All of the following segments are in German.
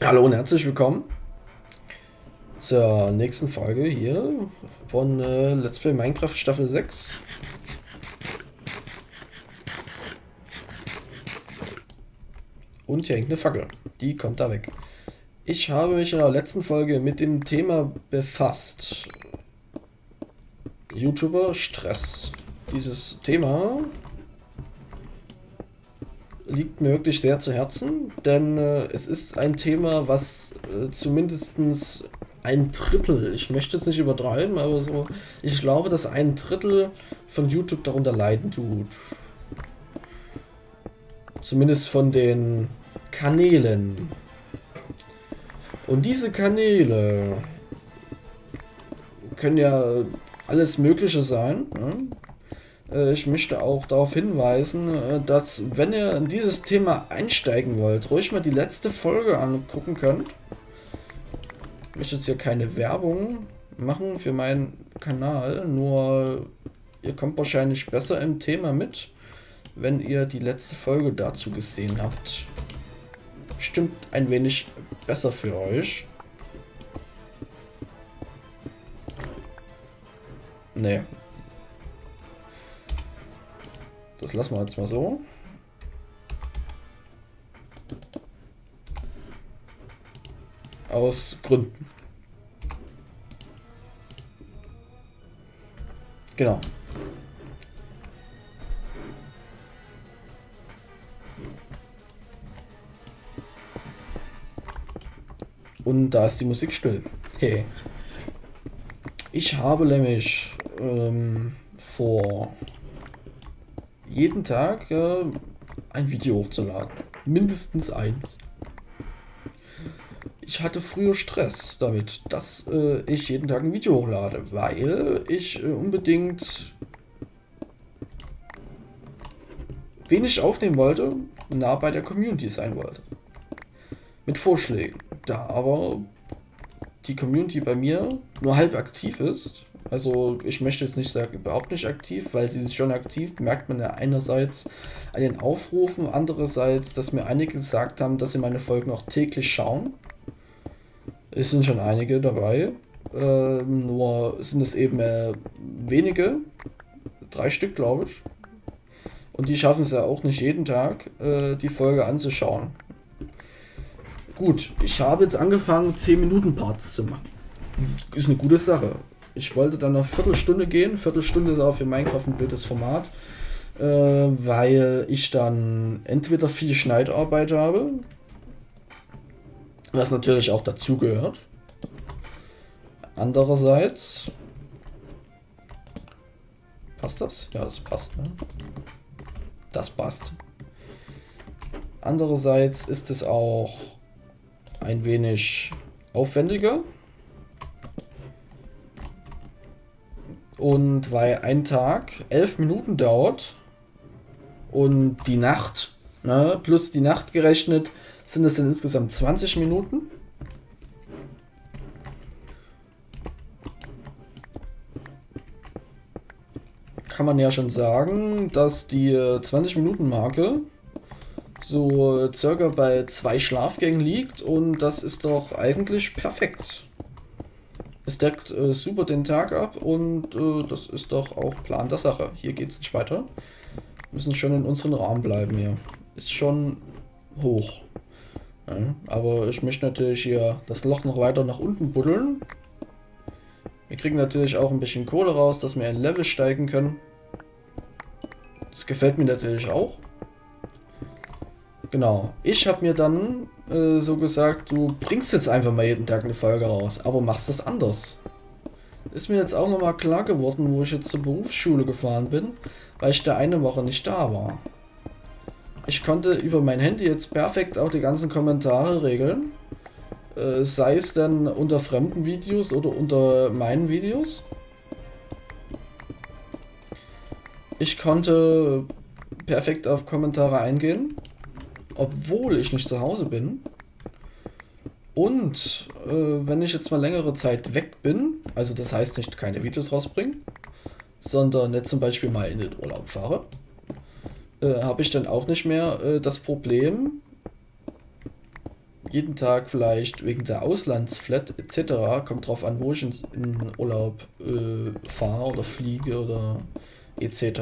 Hallo und herzlich willkommen zur nächsten Folge hier von Let's Play Minecraft Staffel 6. Und hier hängt eine Fackel, die kommt da weg. Ich habe mich in der letzten Folge mit dem Thema befasst. YouTuber Stress. Dieses Thema liegt mir wirklich sehr zu Herzen, denn es ist ein Thema, was zumindest ein Drittel, ich möchte es nicht übertreiben, aber so, ich glaube, dass ein Drittel von YouTube darunter leiden tut. Zumindest von den Kanälen. Und diese Kanäle können ja alles Mögliche sein, ne? Ich möchte auch darauf hinweisen, dass, wenn ihr in dieses Thema einsteigen wollt, ruhig mal die letzte Folge angucken könnt. Ich möchte jetzt hier keine Werbung machen für meinen Kanal, nur ihr kommt wahrscheinlich besser im Thema mit, wenn ihr die letzte Folge dazu gesehen habt. Bestimmt ein wenig besser für euch. Nee. Das lassen wir jetzt mal so. Aus Gründen. Genau. Und da ist die Musik still. Hey. Ich habe nämlich vor, jeden Tag ein Video hochzuladen. Mindestens eins. Ich hatte früher Stress damit, dass ich jeden Tag ein Video hochlade, weil ich unbedingt wenig aufnehmen wollte, nah bei der Community sein wollte. Mit Vorschlägen. Da aber die Community bei mir nur halb aktiv ist, also ich möchte jetzt nicht sagen, überhaupt nicht aktiv, weil sie ist schon aktiv, merkt man ja einerseits an den Aufrufen, andererseits, dass mir einige gesagt haben, dass sie meine Folgen auch täglich schauen. Es sind schon einige dabei, nur sind es eben wenige, 3 Stück glaube ich. Und die schaffen es ja auch nicht jeden Tag, die Folge anzuschauen. Gut, ich habe jetzt angefangen, 10-Minuten-Parts zu machen. Ist eine gute Sache. Ich wollte dann eine Viertelstunde gehen. Viertelstunde ist auch für Minecraft ein blödes Format, weil ich dann entweder viel Schneidarbeit habe, was natürlich auch dazu gehört. Andererseits passt das? Ja, das passt. Ne? Das passt. Andererseits ist es auch ein wenig aufwendiger. Und weil ein Tag 11 Minuten dauert und die Nacht, ne, plus die Nacht gerechnet, sind es dann insgesamt 20 Minuten. Kann man ja schon sagen, dass die 20-Minuten-Marke so circa bei 2 Schlafgängen liegt und das ist doch eigentlich perfekt. Es deckt super den Tag ab und das ist doch auch Plan der Sache. Hier geht es nicht weiter. Wir müssen schon in unserem Rahmen bleiben hier. Ist schon hoch. Ja, aber ich möchte natürlich hier das Loch noch weiter nach unten buddeln. Wir kriegen natürlich auch ein bisschen Kohle raus, dass wir ein Level steigen können. Das gefällt mir natürlich auch. Genau, ich habe mir dann so gesagt, du bringst jetzt einfach mal jeden Tag eine Folge raus, aber machst das anders. Ist mir jetzt auch nochmal klar geworden, wo ich jetzt zur Berufsschule gefahren bin, weil ich da eine Woche nicht da war. Ich konnte über mein Handy jetzt perfekt auch die ganzen Kommentare regeln, sei es dann unter fremden Videos oder unter meinen Videos. Ich konnte perfekt auf Kommentare eingehen, obwohl ich nicht zu Hause bin. Und wenn ich jetzt mal längere Zeit weg bin, also das heißt nicht keine Videos rausbringen, sondern jetzt zum Beispiel mal in den Urlaub fahre, habe ich dann auch nicht mehr das Problem, jeden Tag vielleicht wegen der Auslandsflat etc. Kommt drauf an, wo ich in Urlaub fahre oder fliege oder etc.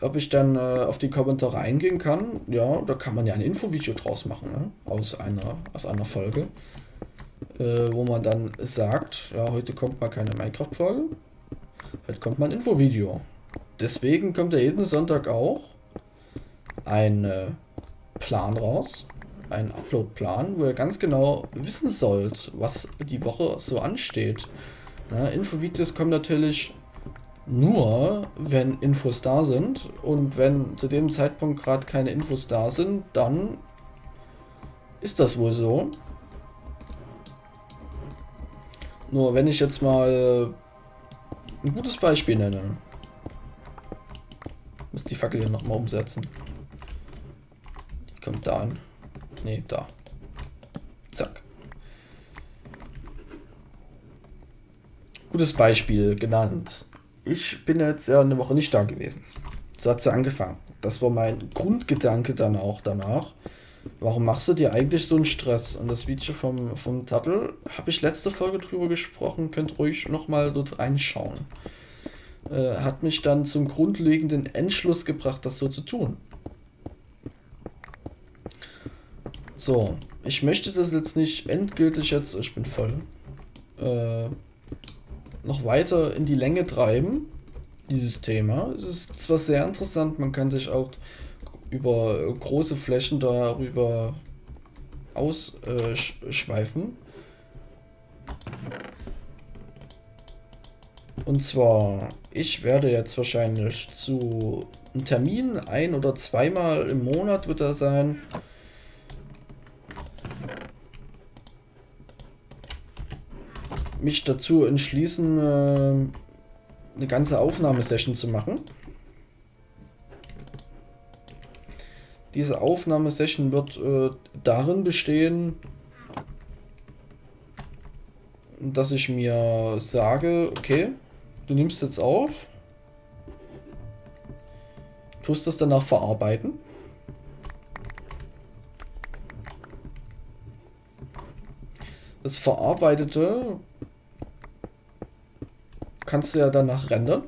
Ob ich dann auf die Kommentare eingehen kann, ja, da kann man ja ein Infovideo draus machen, ne? Aus einer Folge, wo man dann sagt, ja, heute kommt mal keine Minecraft-Folge, heute kommt mal ein Infovideo. Deswegen kommt ja jeden Sonntag auch ein Plan raus, ein Upload-Plan, wo ihr ganz genau wissen sollt, was die Woche so ansteht. Ne? Infovideos kommen natürlich nur, wenn Infos da sind, und wenn zu dem Zeitpunkt gerade keine Infos da sind, dann ist das wohl so. Nur wenn ich jetzt mal ein gutes Beispiel nenne, ich muss die Fackel hier nochmal umsetzen. Die kommt da an. Ne, da. Zack. Gutes Beispiel genannt. Ich bin jetzt ja eine Woche nicht da gewesen. So hat sie angefangen. Das war mein Grundgedanke dann auch danach. Warum machst du dir eigentlich so einen Stress? Und das Video vom Tattel habe ich letzte Folge drüber gesprochen. Könnt ruhig nochmal dort reinschauen. Hat mich dann zum grundlegenden Entschluss gebracht, das so zu tun. So, ich möchte das jetzt nicht endgültig jetzt... Ich bin voll... noch weiter in die Länge treiben, dieses Thema. Es ist zwar sehr interessant, man kann sich auch über große Flächen darüber ausschweifen. Und zwar, ich werde jetzt wahrscheinlich zu einem Termin, ein- oder zweimal im Monat wird er sein, mich dazu entschließen, eine ganze Aufnahmesession zu machen. Diese Aufnahmesession wird darin bestehen, dass ich mir sage, okay, du nimmst jetzt auf, tust das danach verarbeiten. Das Verarbeitete kannst du ja danach rendern.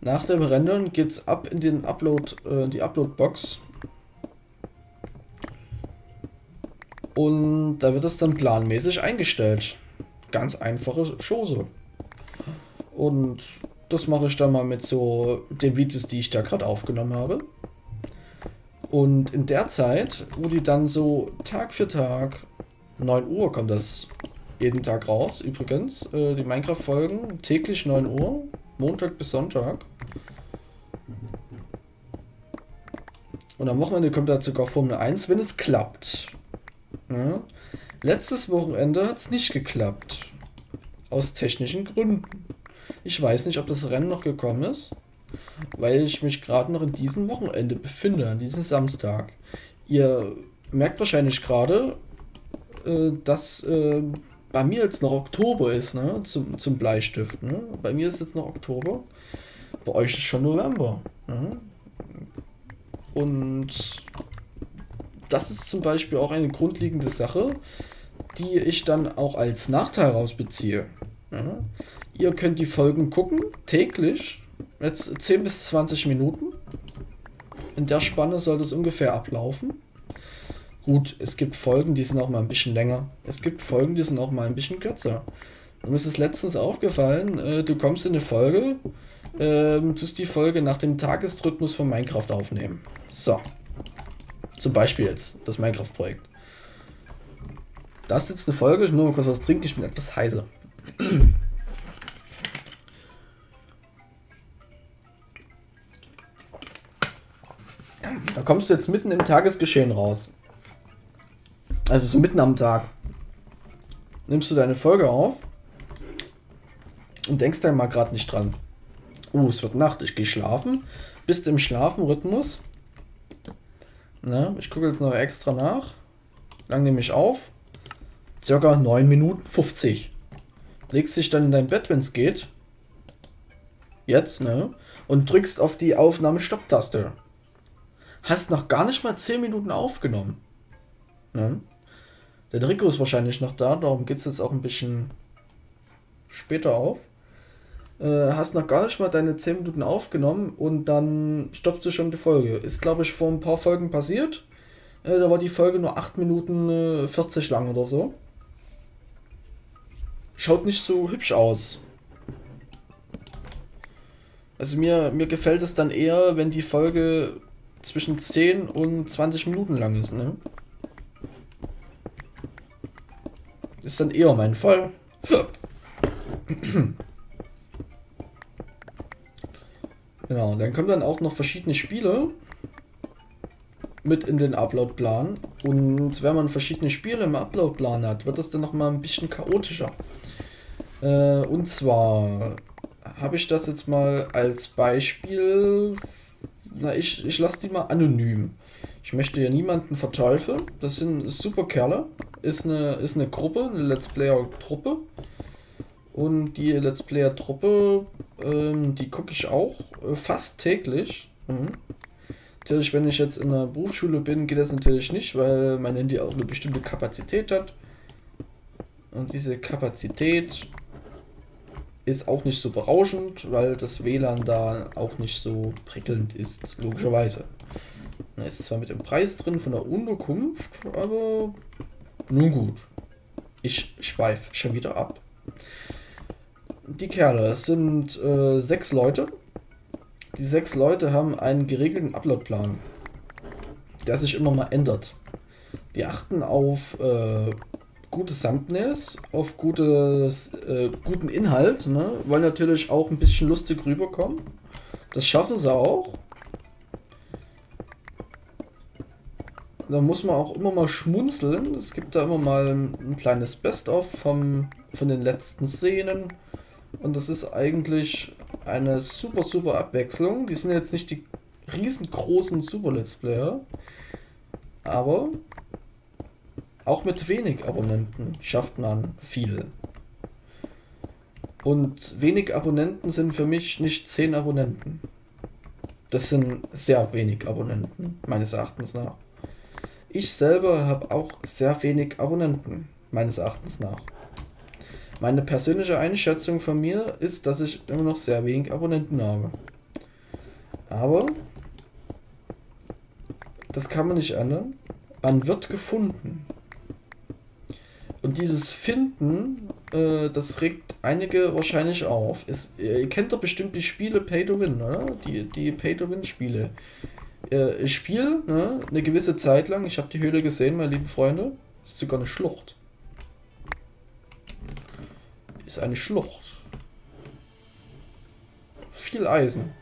Nach dem Rendern geht's ab in den Upload, die Upload-Box. Und da wird es dann planmäßig eingestellt. Ganz einfache Chose. Und das mache ich dann mal mit so den Videos, die ich da gerade aufgenommen habe. Und in der Zeit, wo die dann so Tag für Tag, 9 Uhr kommt das jeden Tag raus, übrigens. Die Minecraft-Folgen täglich 9 Uhr, Montag bis Sonntag. Und am Wochenende kommt da sogar Formel 1, wenn es klappt. Ja. Letztes Wochenende hat es nicht geklappt. Aus technischen Gründen. Ich weiß nicht, ob das Rennen noch gekommen ist, weil ich mich gerade noch in diesem Wochenende befinde, an diesem Samstag. Ihr merkt wahrscheinlich gerade, dass... bei mir jetzt noch Oktober ist, ne? Zum Bleistift. Ne? Bei mir ist jetzt noch Oktober, bei euch ist schon November. Ne? Und das ist zum Beispiel auch eine grundlegende Sache, die ich dann auch als Nachteil rausbeziehe. Ne? Ihr könnt die Folgen gucken, täglich, jetzt 10 bis 20 Minuten. In der Spanne soll das ungefähr ablaufen. Gut, es gibt Folgen, die sind auch mal ein bisschen länger. Es gibt Folgen, die sind auch mal ein bisschen kürzer. Mir ist es letztens aufgefallen, du kommst in eine Folge, tust die Folge nach dem Tagesrhythmus von Minecraft aufnehmen. So. Zum Beispiel jetzt, das Minecraft-Projekt. Da ist jetzt eine Folge, ich muss nur mal kurz was trinken, ich bin etwas heiser. Da kommst du jetzt mitten im Tagesgeschehen raus. Also so mitten am Tag nimmst du deine Folge auf und denkst dann mal gerade nicht dran. Es wird Nacht, ich gehe schlafen. Bist im Schlafenrhythmus. Ne? Ich gucke jetzt noch extra nach. Lang nehme ich auf. Circa 9 Minuten 50. Legst dich dann in dein Bett, wenn es geht. Jetzt, ne? und drückst auf die Aufnahme-Stopp-Taste. Hast noch gar nicht mal 10 Minuten aufgenommen. Ne? Der Trikot ist wahrscheinlich noch da, darum geht es jetzt auch ein bisschen später auf. Hast noch gar nicht mal deine 10 Minuten aufgenommen und dann stoppst du schon die Folge. Ist, glaube ich, vor ein paar Folgen passiert. Da war die Folge nur 8 Minuten 40 lang oder so. Schaut nicht so hübsch aus. Also mir gefällt es dann eher, wenn die Folge zwischen 10 und 20 Minuten lang ist, ne? Ist dann eher mein Fall. Genau, dann kommen dann auch noch verschiedene Spiele mit in den Upload-Plan. Und wenn man verschiedene Spiele im Upload-Plan hat, wird das dann nochmal ein bisschen chaotischer. Und zwar habe ich das jetzt mal als Beispiel. Na, ich lasse die mal anonym. Ich möchte ja niemanden verteufeln. Das sind super Kerle. Ist eine Gruppe, eine Let's Player-Truppe. Und die Let's Player-Truppe, die gucke ich auch fast täglich. Natürlich, wenn ich jetzt in der Berufsschule bin, geht das natürlich nicht, weil mein Handy auch eine bestimmte Kapazität hat. Und diese Kapazität ist auch nicht so berauschend, weil das WLAN da auch nicht so prickelnd ist, logischerweise. Da ist zwar mit dem Preis drin von der Unterkunft, aber nun gut. Ich schweife schon wieder ab. Die Kerle, es sind 6 Leute. Die 6 Leute haben einen geregelten Uploadplan, der sich immer mal ändert. Die achten auf gute Thumbnails, auf guten Inhalt, ne? Wollen natürlich auch ein bisschen lustig rüberkommen. Das schaffen sie auch. Da muss man auch immer mal schmunzeln. Es gibt da immer mal ein kleines Best-of von den letzten Szenen. Und das ist eigentlich eine super, super Abwechslung. Die sind jetzt nicht die riesengroßen Super-Let's Player, aber auch mit wenig Abonnenten schafft man viel. Und wenig Abonnenten sind für mich nicht 10 Abonnenten. Das sind sehr wenig Abonnenten, meines Erachtens nach. Ich selber habe auch sehr wenig Abonnenten, meines Erachtens nach. Meine persönliche Einschätzung von mir ist, dass ich immer noch sehr wenig Abonnenten habe. Aber das kann man nicht ändern. Man wird gefunden. Und dieses Finden, das regt einige wahrscheinlich auf. Ihr kennt doch bestimmt die Spiele Pay-to-Win, oder? Die Pay-to-Win-Spiele. Ich spiele, ne, eine gewisse Zeit lang. Ich habe die Höhle gesehen, meine lieben Freunde. Das ist sogar eine Schlucht. Ist eine Schlucht. Viel Eisen.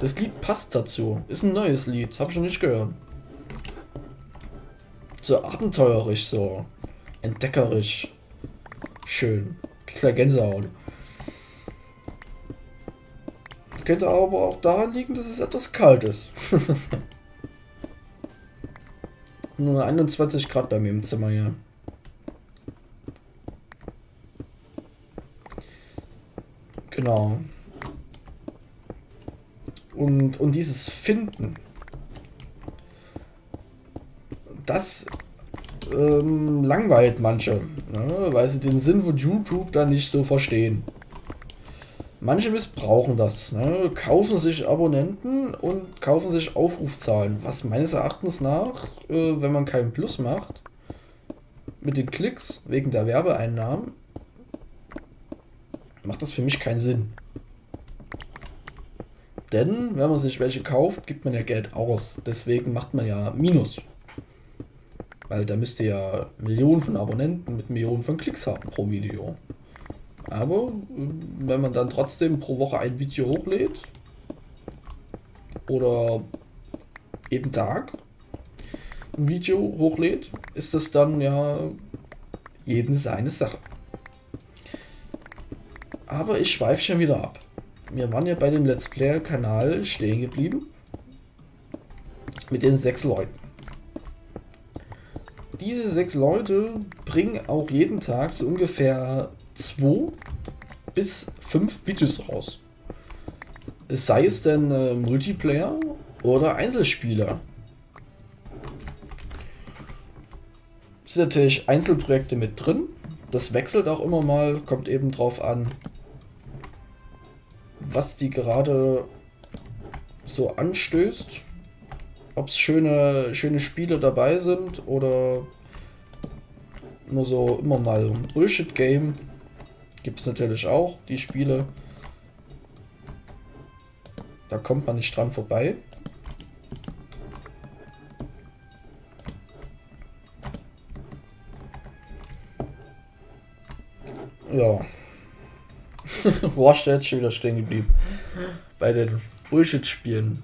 Das Lied passt dazu. Ist ein neues Lied. Hab ich noch nicht gehört. So abenteuerlich, so entdeckerisch. Schön. Kleine Gänsehaut. Könnte aber auch daran liegen, dass es etwas kalt ist. Nur 21 Grad bei mir im Zimmer hier. Genau. Und dieses Finden, das langweilt manche, ne? Weil sie den Sinn von YouTube dann nicht so verstehen. Manche missbrauchen das, ne? Kaufen sich Abonnenten und kaufen sich Aufrufzahlen, was meines Erachtens nach, wenn man keinen Plus macht, mit den Klicks wegen der Werbeeinnahmen, macht das für mich keinen Sinn. Denn, wenn man sich welche kauft, gibt man ja Geld aus. Deswegen macht man ja Minus. Weil da müsst ihr ja Millionen von Abonnenten mit Millionen von Klicks haben pro Video. Aber, wenn man dann trotzdem pro Woche ein Video hochlädt, oder jeden Tag ein Video hochlädt, ist das dann ja jeden seine Sache. Aber ich schweife schon wieder ab. Wir waren ja bei dem Let's Player-Kanal stehen geblieben. Mit den 6 Leuten. Diese 6 Leute bringen auch jeden Tag so ungefähr 2 bis 5 Videos raus. sei es denn Multiplayer oder Einzelspieler. Es sind natürlich Einzelprojekte mit drin. Das wechselt auch immer mal, kommt eben drauf an, was die gerade so anstößt. Ob es schöne Spiele dabei sind oder nur so immer mal ein Bullshit-Game. Gibt es natürlich auch die Spiele. Da kommt man nicht dran vorbei. Ja. War ich jetzt schon wieder stehen geblieben. Bei den Bullshit-Spielen.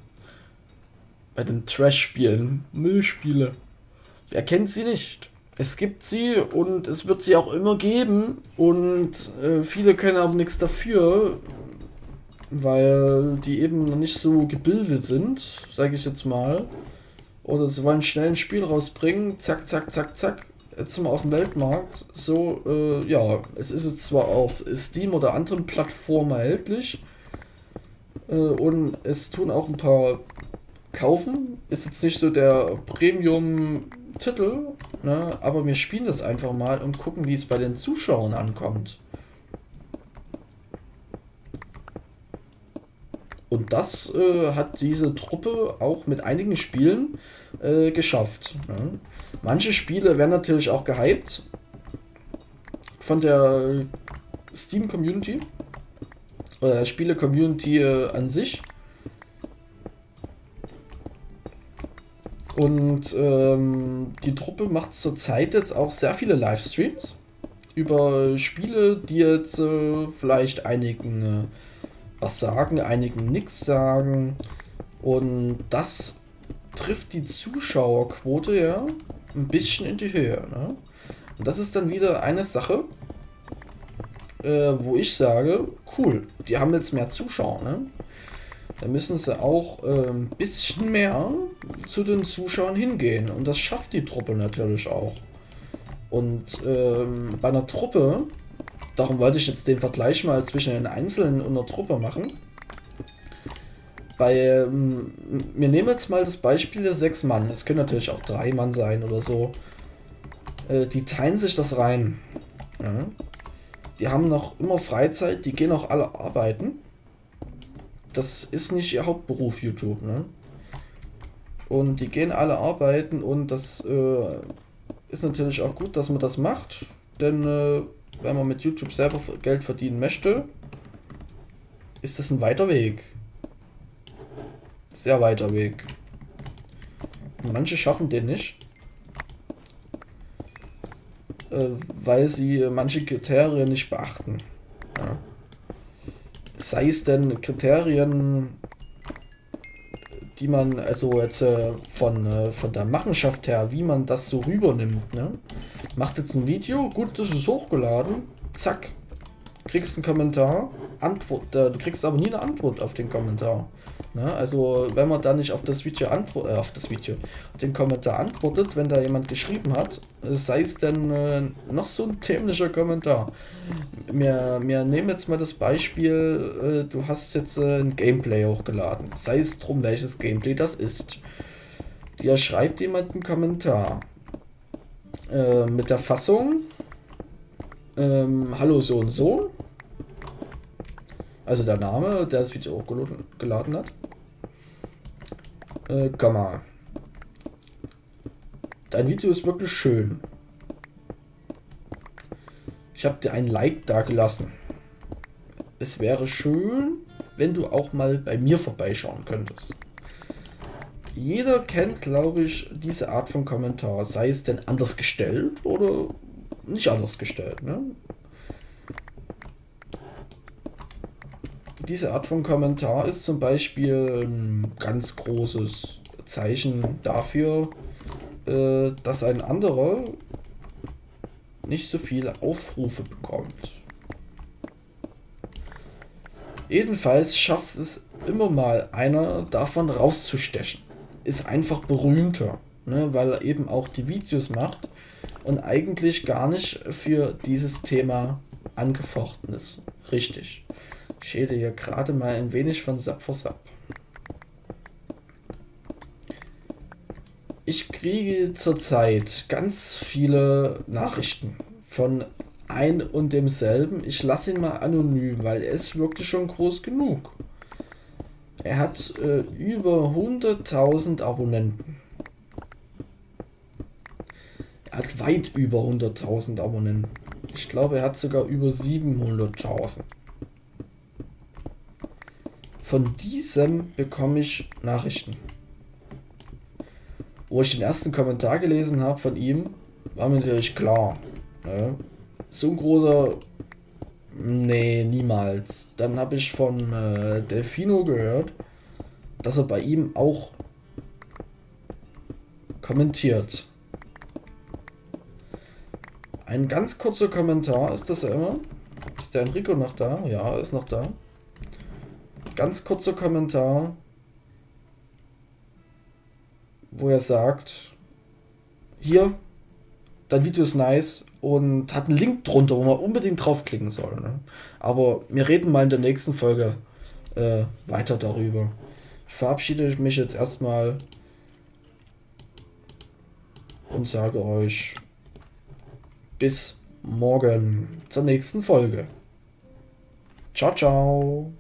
Bei den Trash-Spielen. Müllspiele. Wer kennt sie nicht? Es gibt sie und es wird sie auch immer geben. Und viele können auch nichts dafür, weil die eben noch nicht so gebildet sind, sage ich jetzt mal. Oder sie wollen schnell ein Spiel rausbringen. Zack, zack, zack, zack. Jetzt sind wir auf dem Weltmarkt. So, ja, es ist jetzt zwar auf Steam oder anderen Plattformen erhältlich. Und es tun auch ein paar kaufen, ist jetzt nicht so der Premium-Titel, ne? Aber wir spielen das einfach mal und gucken, wie es bei den Zuschauern ankommt. Und das hat diese Truppe auch mit einigen Spielen geschafft. Ne? Manche Spiele werden natürlich auch gehypt von der Steam-Community oder der Spiele-Community an sich. Und die Truppe macht zurzeit jetzt auch sehr viele Livestreams über Spiele, die jetzt vielleicht einigen was sagen, einigen nichts sagen. Und das trifft die Zuschauerquote ja ein bisschen in die Höhe. Ne? Und das ist dann wieder eine Sache, wo ich sage, cool, die haben jetzt mehr Zuschauer. Ne? Da müssen sie auch ein bisschen mehr zu den Zuschauern hingehen. Und das schafft die Truppe natürlich auch. Und bei einer Truppe, darum wollte ich jetzt den Vergleich mal zwischen den Einzelnen und einer Truppe machen. Wir nehmen jetzt mal das Beispiel der 6 Mann. Es können natürlich auch 3 Mann sein oder so. Die teilen sich das rein. Ja. Die haben noch immer Freizeit, die gehen auch alle arbeiten. Das ist nicht ihr Hauptberuf, YouTube, ne? Und die gehen alle arbeiten und das ist natürlich auch gut, dass man das macht, denn wenn man mit YouTube selber Geld verdienen möchte, ist das ein weiter Weg. Sehr weiter Weg. Manche schaffen den nicht, weil sie manche Kriterien nicht beachten. Ja. Sei es denn Kriterien, die man, also jetzt von der Machenschaft her, wie man das so rübernimmt, ne? Macht jetzt ein Video, gut, das ist hochgeladen, zack, kriegst einen Kommentar, Antwort, du kriegst aber nie eine Antwort auf den Kommentar. Ne? Also wenn man da nicht auf das Video antwortet, auf den Kommentar antwortet, wenn da jemand geschrieben hat, sei es denn noch so ein dämlicher Kommentar. Wir nehmen jetzt mal das Beispiel, du hast jetzt ein Gameplay hochgeladen, sei es drum, welches Gameplay das ist. Dir schreibt jemand einen Kommentar mit der Fassung hallo so und so, also der Name, der das Video hochgeladen hat, Komma, dein Video ist wirklich schön, ich habe dir ein Like da gelassen, es wäre schön, wenn du auch mal bei mir vorbeischauen könntest. Jeder kennt, glaube ich, diese Art von Kommentar, sei es denn anders gestellt oder nicht anders gestellt. Ne? Diese Art von Kommentar ist zum Beispiel ein ganz großes Zeichen dafür, dass ein anderer nicht so viele Aufrufe bekommt. Jedenfalls schafft es immer mal einer davon rauszustechen. Ist einfach berühmter, ne, weil er eben auch die Videos macht und eigentlich gar nicht für dieses Thema angefochten ist. Richtig. Ich hätte hier gerade mal ein wenig von Sap für Sap. Ich kriege zurzeit ganz viele Nachrichten von ein und demselben. Ich lasse ihn mal anonym, weil er ist wirklich schon groß genug. Er hat über 100.000 Abonnenten. Er hat weit über 100.000 Abonnenten. Ich glaube, er hat sogar über 700.000. Von diesem bekomme ich Nachrichten. Wo ich den ersten Kommentar gelesen habe von ihm, war mir natürlich klar. Ne? So ein großer... Nee, niemals. Dann habe ich von Delfino gehört, dass er bei ihm auch kommentiert. Ein ganz kurzer Kommentar ist das ja immer. Ist der Enrico noch da? Ja, er ist noch da. Ganz kurzer Kommentar, wo er sagt, hier, dein Video ist nice, und hat einen Link drunter, wo man unbedingt draufklicken soll. Ne? Aber wir reden mal in der nächsten Folge weiter darüber. Ich verabschiede mich jetzt erstmal und sage euch bis morgen zur nächsten Folge. Ciao, ciao.